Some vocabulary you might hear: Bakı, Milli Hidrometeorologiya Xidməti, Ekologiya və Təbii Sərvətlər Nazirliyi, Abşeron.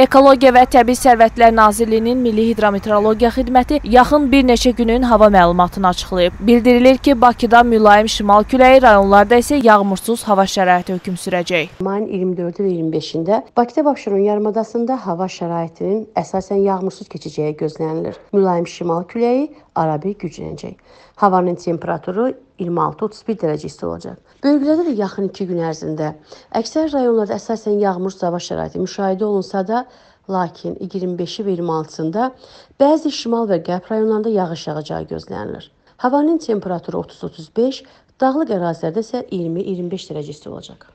Ekologiya və Təbii Sərvətlər Nazirliyinin Milli Hidrometeorologiya Xidməti yaxın bir neçə günün hava məlumatını açıqlayıb. Bildirilir ki, Bakıda mülayim şimal küləyi, rayonlarda isə yağmursuz hava şəraiti hökm sürəcək. Mayın 24-də və 25-də Bakıda və Abşeron yarımadasında hava şəraitinin əsasən yağmursuz keçəcəyi gözlənilir. Mülayim şimal küləyi arabir güclənəcək. Havanın temperaturu 26-31 dərəcə isti olacaq. Bölgələrdə də yaxın 2 gün ərzində əksər rayonlarda əsasən yağmursuz hava şəraiti müşahidə olunsa da, lakin 25-i və 26-sında bəzi şimal və qərb rayonlarında yağış yağacağı gözlənilir. Havanın temperaturu 30-35, dağlıq ərazilərdə isə 20-25 dərəcə isti olacaq.